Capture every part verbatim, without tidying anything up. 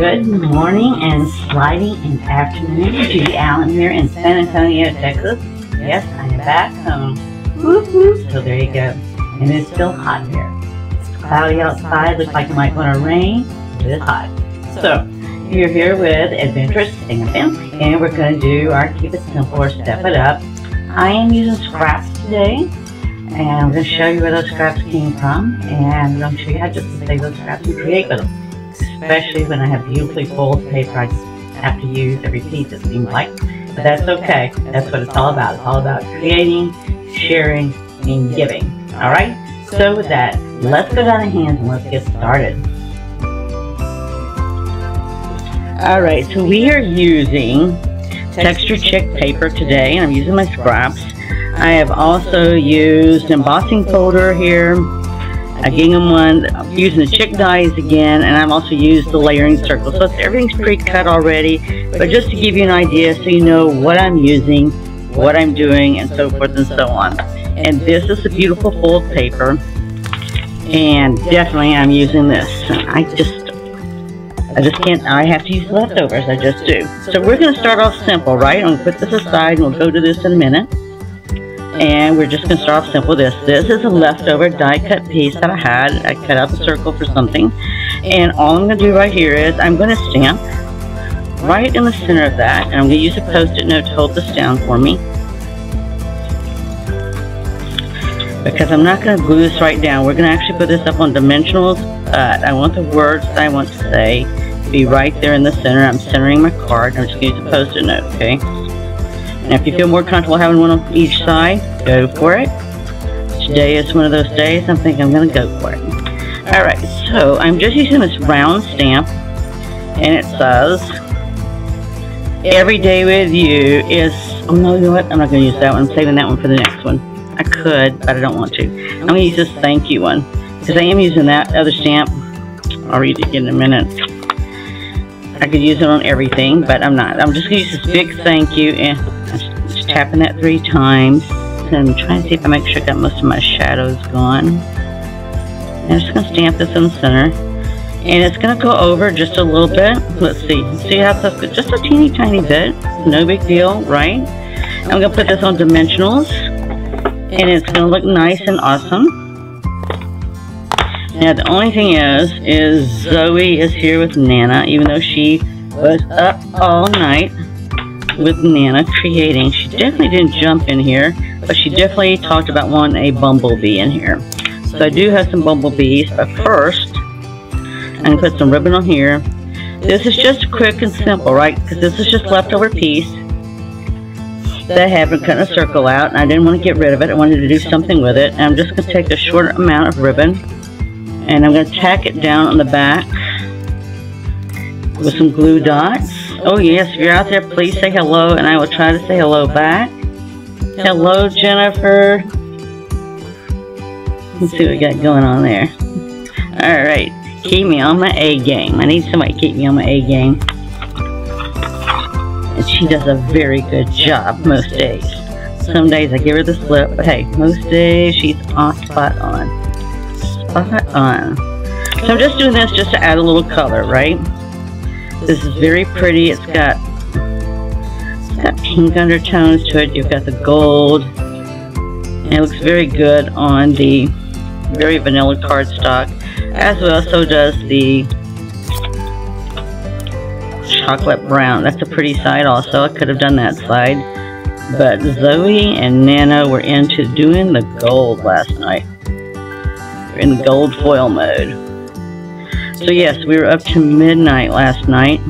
Good morning and sliding in afternoon. Judy Allan here in San Antonio, Texas. Yes, I'm back home. Whoop, whoop. So there you go. And it's still hot here. It's cloudy outside. Looks like it might want to rain. It is hot. So you're here with Adventurous Stampin', and we're going to do our Keep It Simple or Step It Up. I am using scraps today, and I'm going to show you where those scraps came from, and I'm going to show you how just to take those scraps and create with them. Especially when I have beautifully folded paper I have to use every piece, it seems like. But that's okay. That's what it's all about. It's all about creating, sharing, and giving. Alright? So with that, let's go down the hands and let's get started. Alright, so we are using Texture Chic paper today, and I'm using my scraps. I have also used embossing folder here. A gingham one, I'm using the chick dies again, and I've also used the layering circle. So it's, everything's pre-cut already, but just to give you an idea so you know what I'm using, what I'm doing, and so forth and so on. And this is a beautiful fold paper, and definitely I'm using this. I just, I just can't, I have to use leftovers, I just do. So we're going to start off simple, right? I'm going to put this aside, and we'll go to this in a minute. And we're just going to start off simple with this. This is a leftover die cut piece that I had. I cut out the circle for something. And all I'm going to do right here is I'm going to stamp right in the center of that. And I'm going to use a post-it note to hold this down for me. Because I'm not going to glue this right down. We're going to actually put this up on dimensionals. But I want the words that I want to say to be right there in the center. I'm centering my card. I'm just going to use a post-it note, okay? Now, if you feel more comfortable having one on each side, go for it. Today is one of those days I think I'm going to go for it. Alright, so I'm just using this round stamp, and it says, Every Day With You is, oh no, you know what, I'm not going to use that one. I'm saving that one for the next one. I could, but I don't want to. I'm going to use this thank you one, because I am using that other stamp. I'll read it in a minute. I could use it on everything, but I'm not. I'm just going to use this big thank you, and I'm just tapping that three times. And I'm trying to see if I make sure I got most of my shadows gone. And I'm just going to stamp this in the center. And it's going to go over just a little bit. Let's see. See how that's good? Just a teeny tiny bit. No big deal, right? I'm going to put this on dimensionals. And it's going to look nice and awesome. Now the only thing is, is Zoe is here with Nana, even though she was up all night with Nana creating. She definitely didn't jump in here, but she definitely talked about wanting a bumblebee in here. So I do have some bumblebees, but first, I'm going to put some ribbon on here. This is just quick and simple, right? Because this is just leftover piece that I haven't cut a circle out, and I didn't want to get rid of it. I wanted to do something with it, and I'm just going to take a short amount of ribbon. And I'm going to tack it down on the back with some glue dots. Oh yes, if you're out there, please say hello, and I will try to say hello back. Hello, Jennifer. Let's see what we got going on there. Alright, keep me on my A game. I need somebody to keep me on my A game. And she does a very good job most days. Some days I give her the slip, but hey, most days she's on spot on. Spot on. So I'm just doing this just to add a little color, right? This is very pretty. It's got, it's got pink undertones to it. You've got the gold. And it looks very good on the very vanilla cardstock. As well, so does the chocolate brown. That's a pretty side also. I could have done that side. But Zoe and Nana were into doing the gold last night. In gold foil mode. So yes, we were up to midnight last night.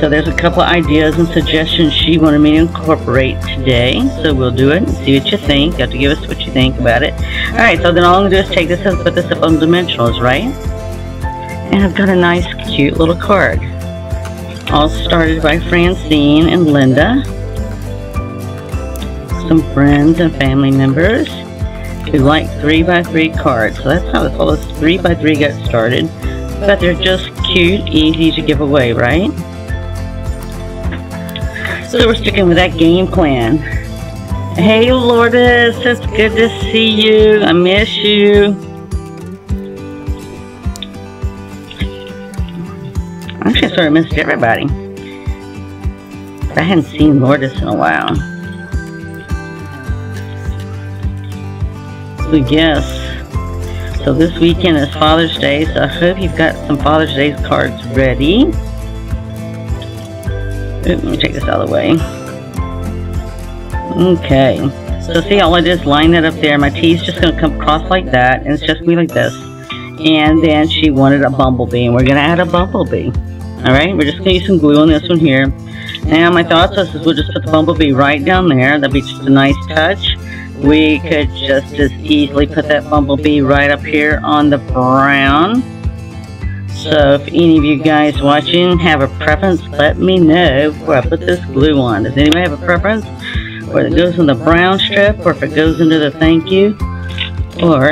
So there's a couple of ideas and suggestions she wanted me to incorporate today. So we'll do it and see what you think. You have to give us what you think about it. Alright, so then all I'm going to do is take this and put this up on dimensionals, right? And I've got a nice cute little card. All started by Francine and Linda. Some friends and family members. We like three by three cards, so that's how all those three by three got started. But they're just cute, easy to give away, right? So we're sticking with that game plan. Hey, Lourdes, it's good to see you. I miss you. I sort of missed everybody. I hadn't seen Lourdes in a while. We guess. So this weekend is Father's Day, so I hope you've got some Father's Day cards ready. Ooh, let me take this out of the way. Okay. So see, all I did is line that up there. My tee's just going to come across like that, and it's just going to be like this. And then she wanted a bumblebee, and we're going to add a bumblebee. Alright, we're just going to use some glue on this one here. Now my thoughts is we'll just put the bumblebee right down there. That'll be just a nice touch. We could just as easily put that bumblebee right up here on the brown. So if any of you guys watching have a preference, let me know before I put this glue on. Does anybody have a preference? Whether it goes on the brown strip or if it goes into the thank you. Or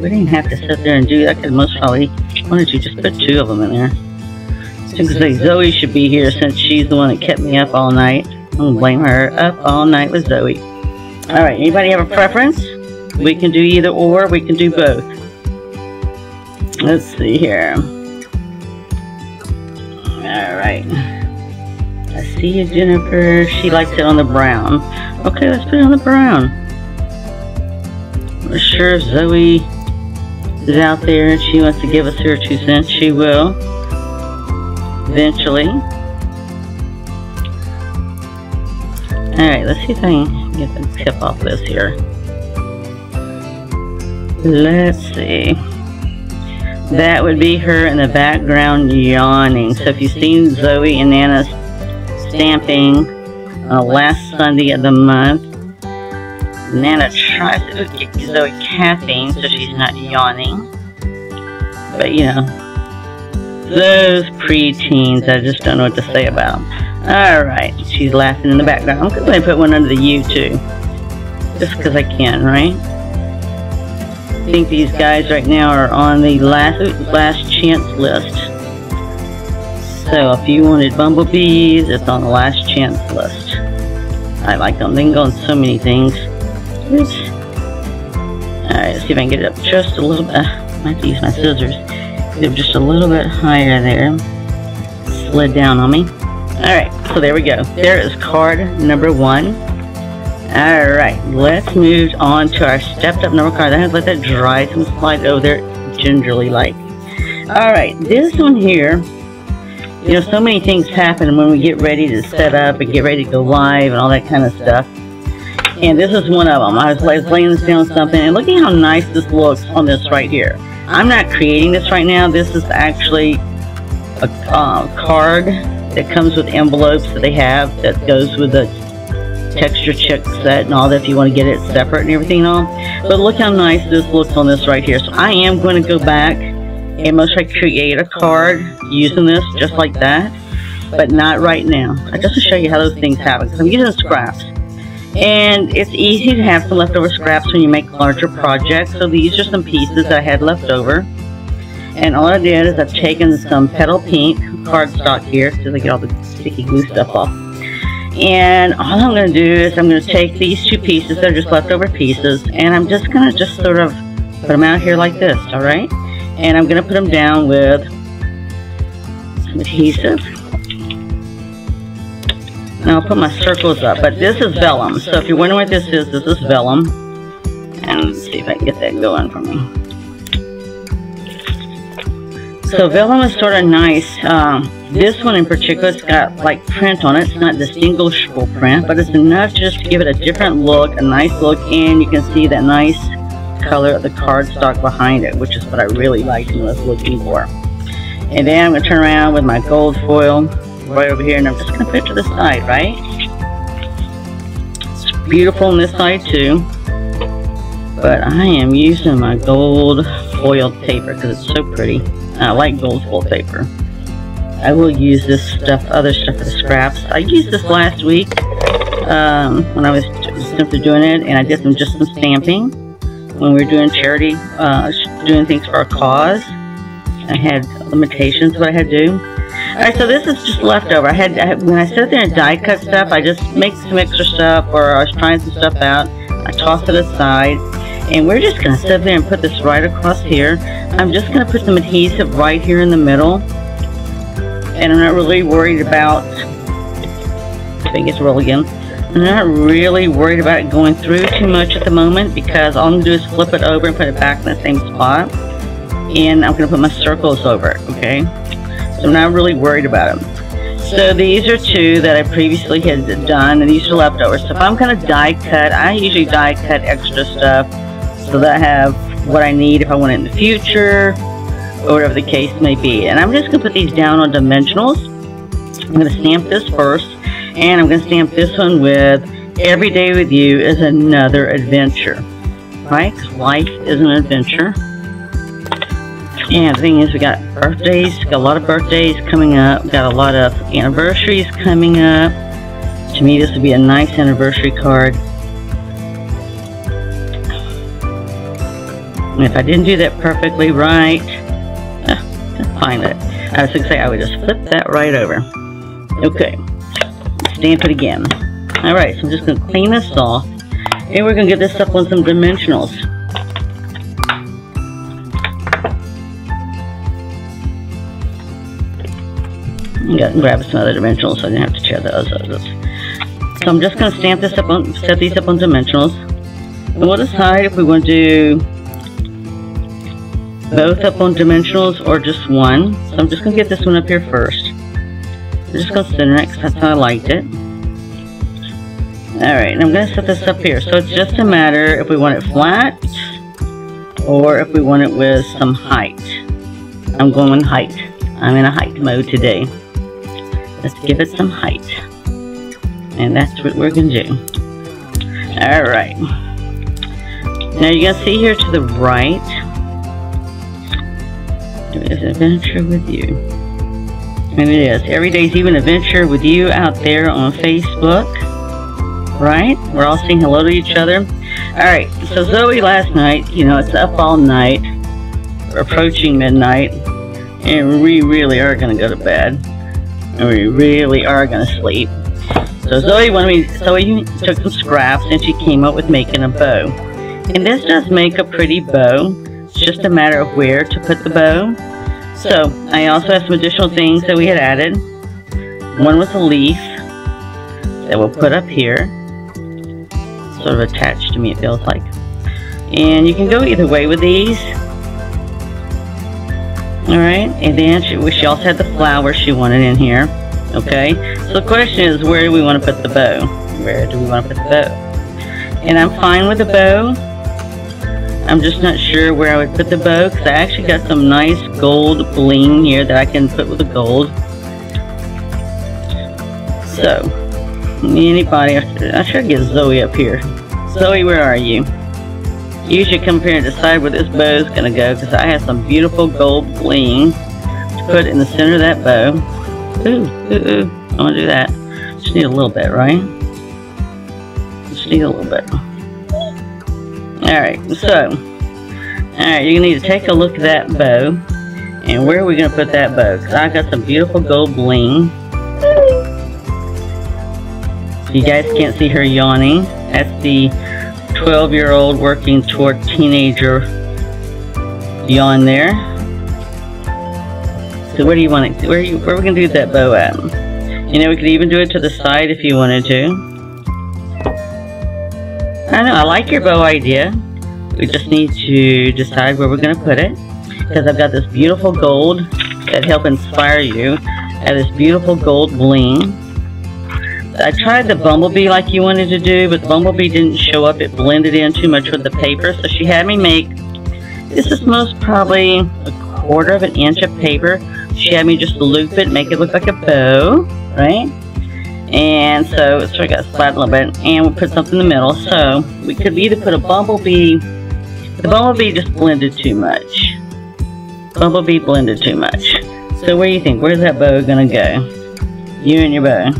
we didn't have to sit there and do that because most probably why don't you just put two of them in there. I was going to say Zoe should be here since she's the one that kept me up all night. I'm going to blame her. Up all night with Zoe. Alright, anybody have a preference? We can do either or, we can do both. Let's see here. Alright. I see you, Jennifer. She likes it on the brown. Okay, let's put it on the brown. I'm sure if Zoe is out there and she wants to give us her two cents, she will. Eventually. Alright, let's see if I can get the tip off this here. Let's see. That would be her in the background yawning. So if you've seen Zoe and Nana stamping uh, last Sunday of the month, Nana tries to get Zoe caffeine so she's not yawning. But you know. Those preteens, I just don't know what to say about. Alright, she's laughing in the background. I'm going to put one under the U too. Just because I can, right? I think these guys right now are on the last, last chance list. So if you wanted bumblebees, it's on the last chance list. I like them. They can go on so many things. Alright, let's see if I can get it up just a little bit. I might have to use my scissors. Just a little bit higher there. Slid down on me. Alright, so there we go. There is card number one. Alright, let's move on to our stepped up number card. I have to let that dry. It's going to slide over there gingerly like. Alright, this one here. You know, so many things happen when we get ready to set up and get ready to go live and all that kind of stuff. And this is one of them. I was like laying this down something and look at how nice this looks on this right here. I'm not creating this right now. This is actually a uh, card that comes with envelopes that they have that goes with the Texture Chic set and all that if you want to get it separate and everything and all. But look how nice this looks on this right here. So I am going to go back and most likely create a card using this just like that. But not right now. I just to show you how those things happen because I'm using scraps. And it's easy to have some leftover scraps when you make larger projects. So these are some pieces that I had left over. And all I did is I've taken some Petal Pink cardstock here because I get all the sticky glue stuff off. And all I'm going to do is I'm going to take these two pieces, they're just leftover pieces, and I'm just going to just sort of put them out here like this, alright? And I'm going to put them down with some adhesive. And I'll put my circles up, but this is vellum. So if you're wondering what this is, this is vellum. And let's see if I can get that going for me. So vellum is sort of nice. Um, this one in particular, it's got like print on it. It's not distinguishable print, but it's enough just to give it a different look, a nice look, and you can see that nice color of the cardstock behind it, which is what I really liked and was looking for. And then I'm going to turn around with my gold foil right over here, and I'm just going to put it to the side, right? It's beautiful on this side too, but I am using my gold foil paper because it's so pretty. I like gold foil paper. I will use this stuff, other stuff for the scraps. I used this last week um, when I was simply doing it, and I did some just some stamping when we were doing charity, uh, doing things for our cause. I had limitations what I had to do. Alright, so this is just leftover. I had, I, when I sat there and die cut stuff, I just make some extra stuff, or I was trying some stuff out. I toss it aside, and we're just going to sit there and put this right across here. I'm just going to put some adhesive right here in the middle, and I'm not really worried about, I think it's roll again, I'm not really worried about it going through too much at the moment, because all I'm going to do is flip it over and put it back in the same spot, and I'm going to put my circles over it, okay? So I'm not really worried about them. So these are two that I previously had done, and these are leftovers. So if I'm going to die cut, I usually die cut extra stuff so that I have what I need if I want it in the future, or whatever the case may be. And I'm just going to put these down on dimensionals. I'm going to stamp this first, and I'm going to stamp this one with Every Day With You Is Another Adventure, right? Because life is an adventure. And the thing is, we got birthdays, got a lot of birthdays coming up, got a lot of anniversaries coming up. To me, this would be a nice anniversary card. And if I didn't do that perfectly right, find it. I was going to say I would just flip that right over. Okay, stamp it again. Alright, so I'm just going to clean this off, and we're going to get this up on some dimensionals. I'm going to grab some other dimensionals so I didn't have to tear those out. So I'm just going to stamp this up on, set these up on dimensionals, and we'll decide if we want to do both up on dimensionals or just one. So I'm just going to get this one up here first. I'm just going to center it because that's how I liked it. Alright, and I'm going to set this up here. So it's just a matter if we want it flat or if we want it with some height. I'm going with height. I'm in a height mode today. Let's give it some height. And that's what we're going to do. Alright. Now you're going to see here to the right, is an adventure with you, and it is every day's even adventure with you out there on Facebook, right? We're all saying hello to each other. All right, so Zoe last night, you know, it's up all night, we're approaching midnight, and we really are going to go to bed, and we really are going to sleep. So Zoe wanted me, Zoe took some scraps and she came up with making a bow, and this does make a pretty bow. It's just a matter of where to put the bow. So I also have some additional things that we had added. One was a leaf that we'll put up here, sort of attached to me, it feels like. And you can go either way with these. Alright, and then she, she also had the flowers she wanted in here. Okay, so the question is, where do we want to put the bow? Where do we want to put the bow? And I'm fine with the bow. I'm just not sure where I would put the bow, because I actually got some nice gold bling here that I can put with the gold. So, anybody, I should get Zoe up here. Zoe, where are you? You should come here and decide where this bow is going to go, because I have some beautiful gold bling to put in the center of that bow. Ooh, ooh, ooh, I want to do that. Just need a little bit, right? Just need a little bit. Alright, so, alright, you're going to need to take a look at that bow, and where are we going to put that bow? Because I've got some beautiful gold bling. You guys can't see her yawning. That's the twelve-year-old working toward teenager yawn there. So where do you want it? Where are, you, where are we going to do that bow at? You know, we could even do it to the side if you wanted to. I know, I like your bow idea. We just need to decide where we're going to put it, because I've got this beautiful gold that help inspire you. I have this beautiful gold bling. I tried the bumblebee like you wanted to do, but the bumblebee didn't show up. It blended in too much with the paper, so she had me make, this is most probably a quarter of an inch of paper. She had me just loop it, make it look like a bow, right? And so it's sort of got splattered a little bit, and we'll put something in the middle. So we could either put a bumblebee, the bumblebee just blended too much. Bumblebee blended too much. So where do you think? Where's that bow gonna go? You and your bow.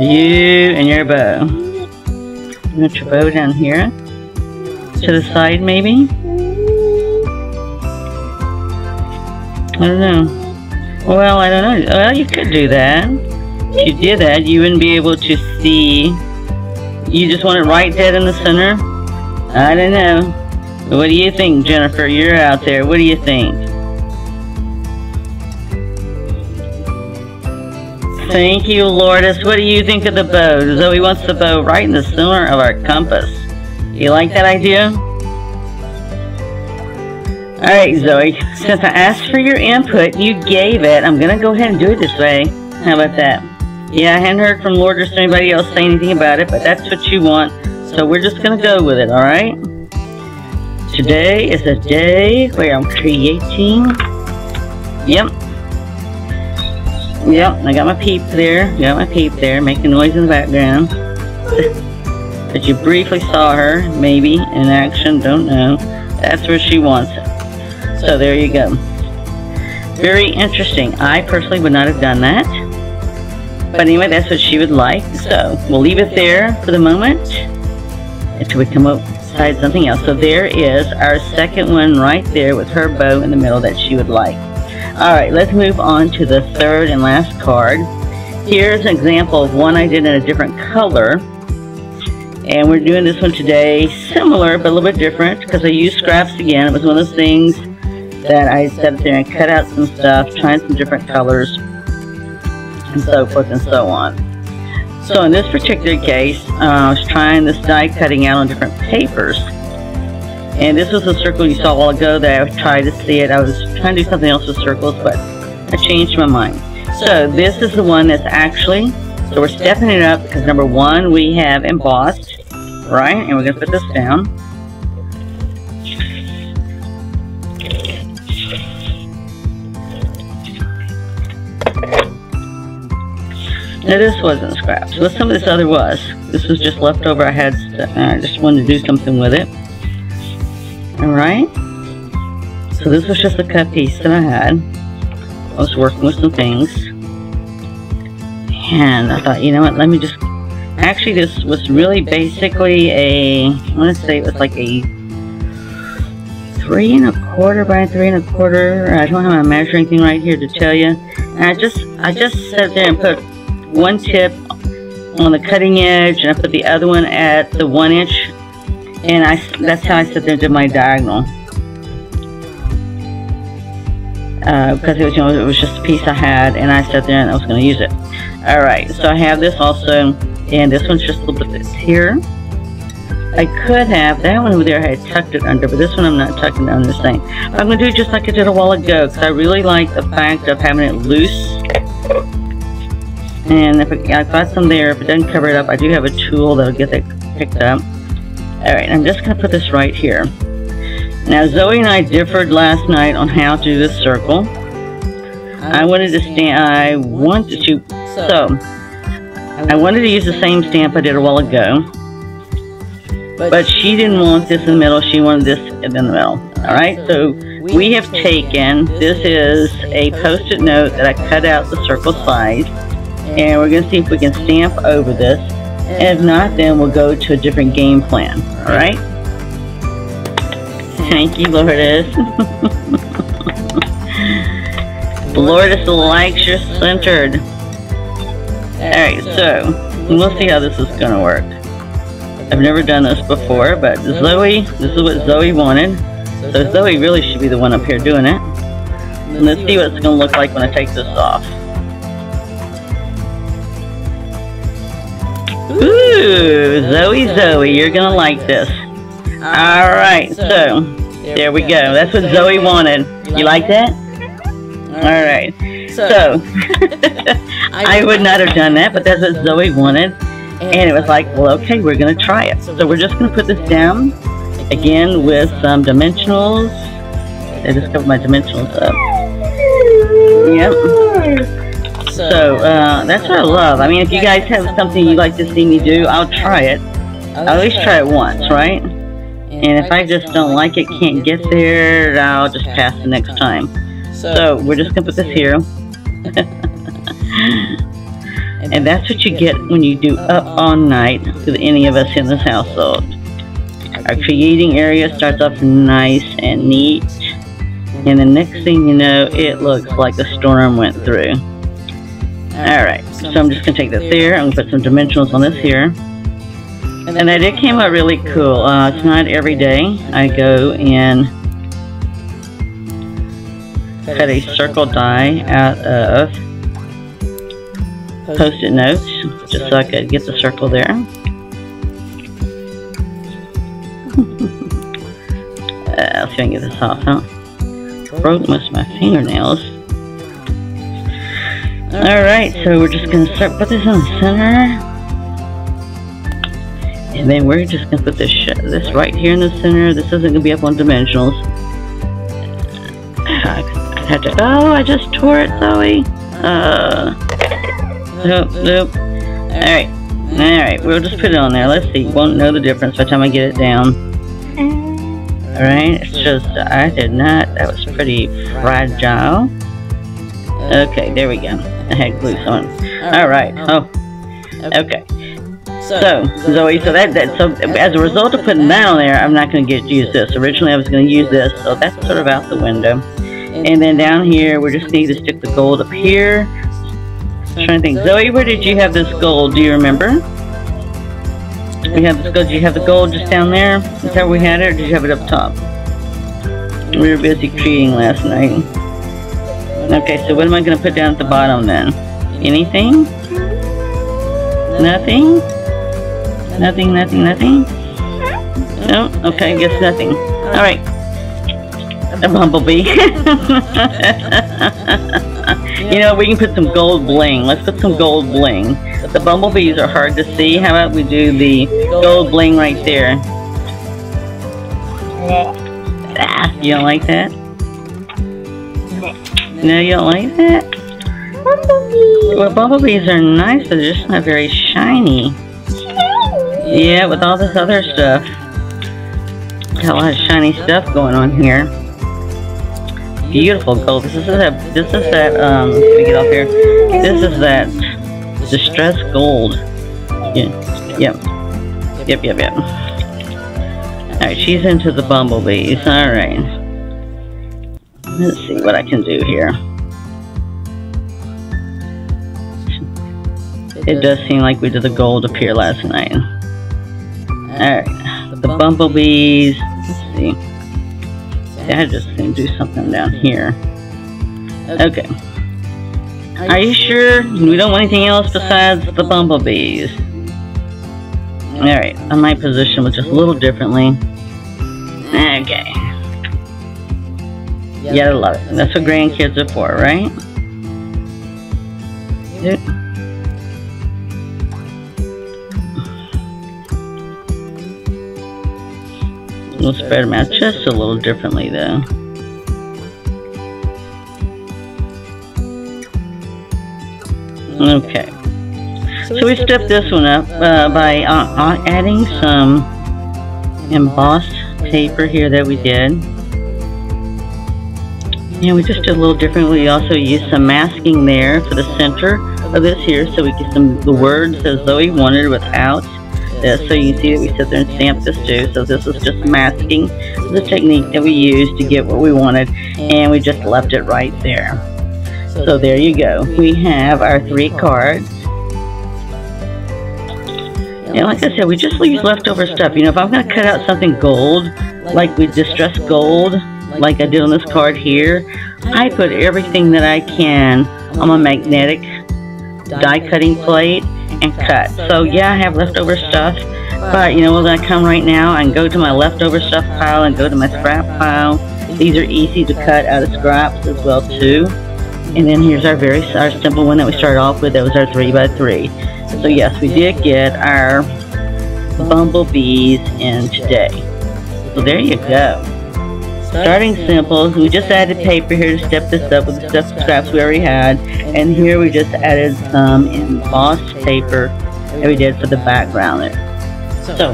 You and your bow. You want your bow down here? To the side maybe? I don't know. Well, I don't know. Well, you could do that. If you did that, you wouldn't be able to see. You just want it right dead in the center? I don't know. What do you think, Jennifer? You're out there. What do you think? Thank you, Lourdes. What do you think of the bow? Zoe wants the bow right in the center of our compass. You like that idea? Alright, Zoe. Since I asked for your input, you gave it. I'm going to go ahead and do it this way. How about that? Yeah, I hadn't heard from Lourdes or anybody else say anything about it, but that's what you want. So we're just going to go with it, alright? Today is a day where I'm creating. Yep. Yep, I got my peep there. Got my peep there, making noise in the background. But you briefly saw her, maybe, in action, don't know. That's where she wants it. So there you go. Very interesting. I personally would not have done that. But anyway, that's what she would like. So we'll leave it there for the moment until we come up with something else. So there is our second one right there with her bow in the middle that she would like. Alright, let's move on to the third and last card. Here's an example of one I did in a different color. And we're doing this one today, similar but a little bit different, because I used scraps again. It was one of those things that I sat there and cut out some stuff, trying some different colors, and so forth and so on. So in this particular case, uh, I was trying this die cutting out on different papers. And this was the circle you saw a while ago that I tried to see it. I was trying to do something else with circles, but I changed my mind. So this is the one that's actually, so we're stepping it up because number one, we have embossed, right? And we're going to put this down. Now this wasn't scraps, but some of this other was. This was just left over. I had, I uh, just wanted to do something with it. Alright, so this was just a cut piece that I had. I was working with some things, and I thought, you know what, let me just, actually this was really basically a, I want to say it was like a three and a quarter by three and a quarter, I don't have my measuring thing right here to tell you, and I just, I just sat there and put one tip on the cutting edge, and I put the other one at the one inch. And I, that's how I sit there and did my diagonal. Uh, because it was, you know, it was just a piece I had, and I sat there and I was going to use it. Alright, so I have this also, and this one's just a little bit of this here. I could have, that one over there I had tucked it under, but this one I'm not tucking under the same. I'm going to do it just like I did a while ago, because I really like the fact of having it loose. And if I, I've got some there, if it doesn't cover it up, I do have a tool that'll get that picked up. Alright, I'm just going to put this right here. Now, Zoe and I differed last night on how to do this circle. I wanted to stamp, I wanted to, so, I wanted to use the same stamp I did a while ago. But she didn't want this in the middle, she wanted this in the middle. Alright, so we have taken, this is a post-it note that I cut out the circle size. And we're going to see if we can stamp over this. And if not, then we'll go to a different game plan. Alright? Thank you, Lourdes. Lourdes likes your centered. Alright, so we'll see how this is going to work. I've never done this before, but Zoe, this is what Zoe wanted. So Zoe really should be the one up here doing it. And let's see what it's going to look like when I take this off. Ooh, Zoe, Zoe, you're going to like this. Alright, so, there we go. That's what Zoe wanted. You like that? Alright. So, I would not have done that, but that's what Zoe wanted. And it was like, well, okay, we're going to try it. So, we're just going to put this down, again, with some dimensionals. I just covered my dimensionals up. Yep. So, uh, that's what I love. I mean, if you guys have something you'd like to see me do, I'll try it. I'll at least try it once, right? And if I just don't like it, can't get there, I'll just pass the next time. So, we're just going to put this here. And that's what you get when you do up all night with any of us in this household. Our creating area starts off nice and neat. And the next thing you know, it looks like a storm went through. Alright, so I'm just going to take that there. I'm going to put some dimensionals on this here. And it came out really cool. Uh, it's not every day I go and cut a circle die out of post-it notes just so I could get the circle there. uh, let's go and get this off, huh? Broke most of my fingernails. Alright, so we're just going to start put this in the center. And then we're just gonna put this sh this right here in the center. This isn't gonna be up on dimensionals. I had to. Oh, I just tore it, Zoe. Uh. Nope. Nope. All right. All right. We'll just put it on there. Let's see. Won't know the difference by the time I get it down. All right. It's just I did not. That was pretty fragile. Okay. There we go. I had glue on. All right. Oh. Okay. So, Zoe, so that, that so as a result of putting that on there, I'm not going to get to use this. Originally, I was going to use this, so that's sort of out the window. And then down here, we just need to stick the gold up here. I'm trying to think, Zoe, where did you have this gold? Do you remember? We have this gold. Did you have the gold just down there? Is that where we had it, or did you have it up top? We were busy creating last night. Okay, so what am I going to put down at the bottom then? Anything? Nothing? Nothing, nothing, nothing? No? Okay, I guess nothing. Alright. A bumblebee. You know, we can put some gold bling. Let's put some gold bling. The bumblebees are hard to see. How about we do the gold bling right there? Ah, you don't like that? No, you don't like that? Bumblebee. Well, bumblebees are nice, but they're just not very shiny. Yeah, with all this other stuff. Got a lot of shiny stuff going on here. Beautiful gold. This is that, this is that, um, let me get off here. This is that distressed gold. Yeah, yep. Yep, yep, yep. Alright, she's into the bumblebees. Alright. Let's see what I can do here. It does seem like we did the gold up here last night. Alright, the bumblebees, let's see, I just going to do something down here. Okay, are you sure we don't want anything else besides the bumblebees? Alright, I might position it just a little differently. Okay, you gotta love it, that's what grandkids are for, right? We'll spread them out just a little differently, though. Okay. So we stepped this one up uh, by uh, adding some embossed paper here that we did. And we just did a little differently. We also used some masking there for the center of this here, so we get some the words that Zoe wanted without. This, so you can see that we sit there and stamp this too. So this is just masking the technique that we used to get what we wanted, and we just left it right there. So there you go. We have our three cards. And like I said, we just use leftover stuff. You know, if I'm going to cut out something gold, like we distressed gold, like I did on this card here, I put everything that I can on my magnetic die cutting plate and cut. So yeah, I have leftover stuff, but you know what, when I come right now and go to my leftover stuff pile and go to my scrap pile, these are easy to cut out of scraps as well too. And then here's our very our simple one that we started off with. That was our three by three. So yes, we did get our bumblebees in today. So there you go. Starting simple, we just added paper here to step this up with the stuff scraps we already had, and here we just added some embossed paper that we did for the background there. So,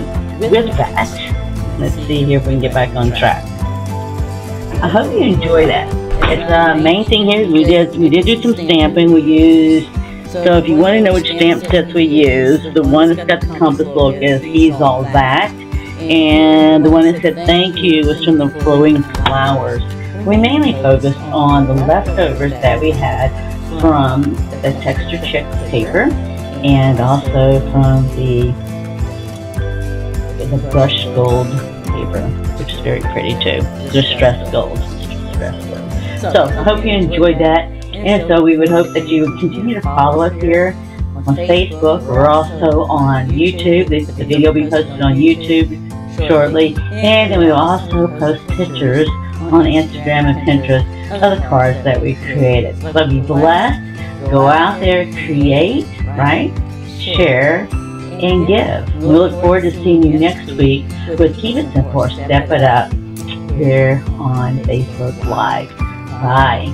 with that, let's see here if we can get back on track. I hope you enjoy that. It's the uh, main thing here, we did, we did do some stamping, we used, so if you want to know which stamp sets we use, the one that's got the compass look is Ease All That. And the one that said thank you was from the Flowing Flowers. We mainly focused on the leftovers that we had from the Texture Chic paper and also from the, the brush gold paper, which is very pretty too. Distressed gold. Distressed gold. So I hope you enjoyed that. And so we would hope that you would continue to follow us here. on Facebook. We're also on YouTube. The video will be posted on YouTube shortly. And then we also post pictures on Instagram and Pinterest of the cards that we created. So be blessed. Go out there, create, right? Share, and give. We look forward to seeing you next week with Keep It Simple, Step It Up here on Facebook Live. Bye.